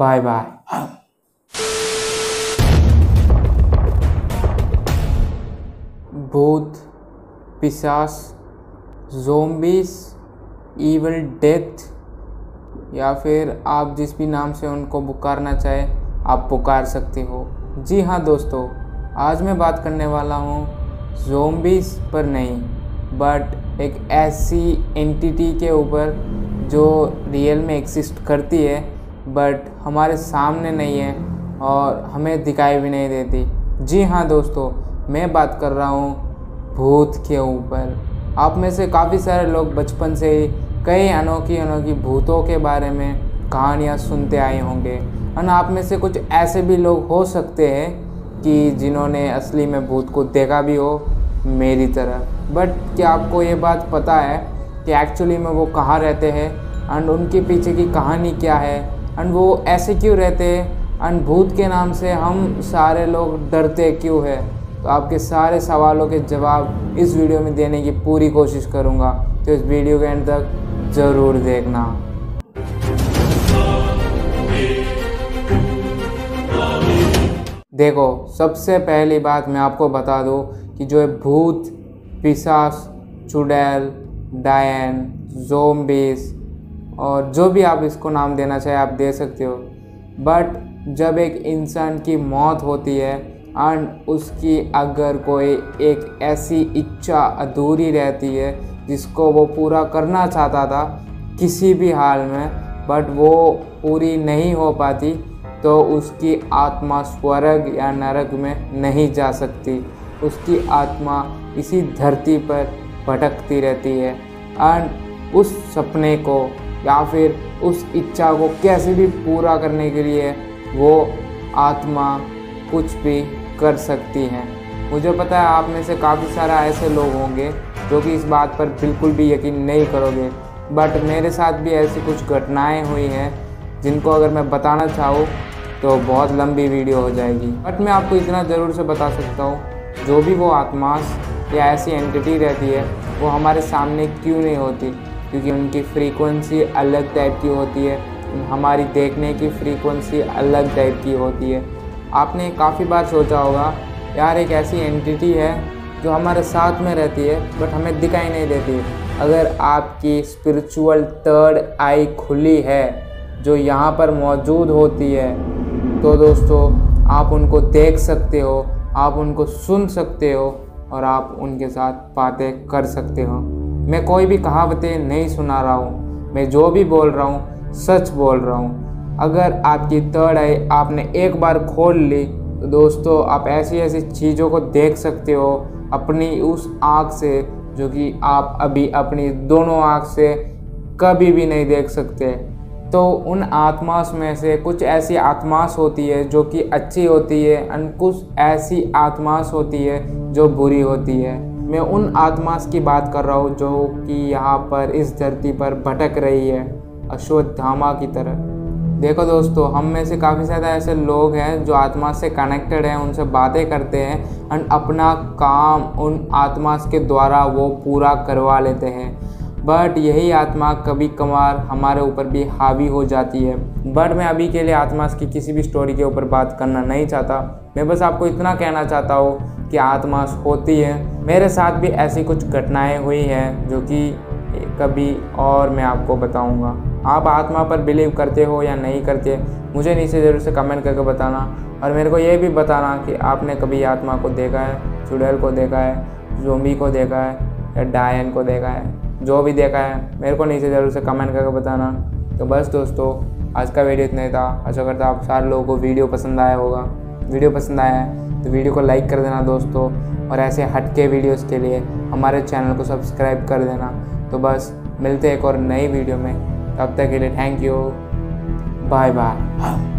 Bye bye. भूत, पिशाच, ज़ोंबीस, evil death या फिर आप जिस भी नाम से उनको पुकारना चाहे आप पुकार सकते हो। जी हाँ दोस्तों, आज मैं बात करने वाला हूँ ज़ोंबीस पर नहीं, बट एक ऐसी एंटिटी के ऊपर जो रियल में एग्जिस्ट करती है बट हमारे सामने नहीं है और हमें दिखाई भी नहीं देती। जी हाँ दोस्तों, मैं बात कर रहा हूँ भूत के ऊपर। आप में से काफ़ी सारे लोग बचपन से ही कई अनोखी अनोखी भूतों के बारे में कहानियाँ सुनते आए होंगे, और आप में से कुछ ऐसे भी लोग हो सकते हैं कि जिन्होंने असली में भूत को देखा भी हो मेरी तरह। बट क्या आपको ये बात पता है कि एक्चुअली में वो कहाँ रहते हैं एंड उनके पीछे की कहानी क्या है एंड वो ऐसे क्यों रहते हैं एंड भूत के नाम से हम सारे लोग डरते क्यों है? तो आपके सारे सवालों के जवाब इस वीडियो में देने की पूरी कोशिश करूँगा, तो इस वीडियो के एंड तक ज़रूर देखना। देखो, सबसे पहली बात मैं आपको बता दूँ कि जो भूत, पिशाच, चुड़ैल, डायन, ज़ोंबीस और जो भी आप इसको नाम देना चाहे आप दे सकते हो, बट जब एक इंसान की मौत होती है एंड उसकी अगर कोई एक ऐसी इच्छा अधूरी रहती है जिसको वो पूरा करना चाहता था किसी भी हाल में बट वो पूरी नहीं हो पाती, तो उसकी आत्मा स्वर्ग या नरक में नहीं जा सकती। उसकी आत्मा इसी धरती पर भटकती रहती है एंड उस सपने को या फिर उस इच्छा को कैसे भी पूरा करने के लिए वो आत्मा कुछ भी कर सकती हैं। मुझे पता है आप में से काफ़ी सारा ऐसे लोग होंगे जो कि इस बात पर बिल्कुल भी यकीन नहीं करोगे, बट मेरे साथ भी ऐसी कुछ घटनाएं हुई हैं जिनको अगर मैं बताना चाहूँ तो बहुत लंबी वीडियो हो जाएगी। बट मैं आपको इतना ज़रूर से बता सकता हूँ, जो भी वो आत्मास या ऐसी एंटिटी रहती है वो हमारे सामने क्यों नहीं होती, क्योंकि उनकी फ्रीक्वेंसी अलग टाइप की होती है, हमारी देखने की फ्रीक्वेंसी अलग टाइप की होती है। आपने काफ़ी बार सोचा होगा यार एक ऐसी एंटिटी है जो हमारे साथ में रहती है बट हमें दिखाई नहीं देती। अगर आपकी स्पिरिचुअल थर्ड आई खुली है जो यहाँ पर मौजूद होती है, तो दोस्तों आप उनको देख सकते हो, आप उनको सुन सकते हो और आप उनके साथ बातें कर सकते हो। मैं कोई भी कहावतें नहीं सुना रहा हूँ, मैं जो भी बोल रहा हूँ सच बोल रहा हूँ। अगर आपकी थर्ड आई आपने एक बार खोल ली तो दोस्तों आप ऐसी ऐसी चीज़ों को देख सकते हो अपनी उस आँख से जो कि आप अभी अपनी दोनों आँख से कभी भी नहीं देख सकते। तो उन आत्मास में से कुछ ऐसी आत्मास होती है जो कि अच्छी होती है एंड कुछ ऐसी आत्मास होती है जो बुरी होती है। मैं उन आत्मास की बात कर रहा हूँ जो कि यहाँ पर इस धरती पर भटक रही है अश्वत्थामा की तरह। देखो दोस्तों, हम में से काफ़ी ज़्यादा ऐसे लोग हैं जो आत्मा से कनेक्टेड हैं, उनसे बातें करते हैं एंड अपना काम उन आत्मास के द्वारा वो पूरा करवा लेते हैं, बट यही आत्मा कभी कभार हमारे ऊपर भी हावी हो जाती है। बट मैं अभी के लिए आत्मास की किसी भी स्टोरी के ऊपर बात करना नहीं चाहता, मैं बस आपको इतना कहना चाहता हूँ कि आत्मास होती है। मेरे साथ भी ऐसी कुछ घटनाएं हुई हैं जो कि कभी और मैं आपको बताऊँगा। आप आत्मा पर बिलीव करते हो या नहीं करते, मुझे नीचे ज़रूर से कमेंट करके बताना, और मेरे को ये भी बताना कि आपने कभी आत्मा को देखा है, चुड़ैल को देखा है, ज़ोंबी को देखा है या डायन को देखा है। जो भी देखा है मेरे को नीचे ज़रूर से कमेंट करके बताना। तो बस दोस्तों, आज का वीडियो इतना ही था। आशा करता हूँ आप सारे लोगों को वीडियो पसंद आया होगा। वीडियो पसंद आया है तो वीडियो को लाइक कर देना दोस्तों, और ऐसे हटके वीडियोस के लिए हमारे चैनल को सब्सक्राइब कर देना। तो बस मिलते हैं एक और नई वीडियो में, तब तक के लिए थैंक यू, बाय बाय।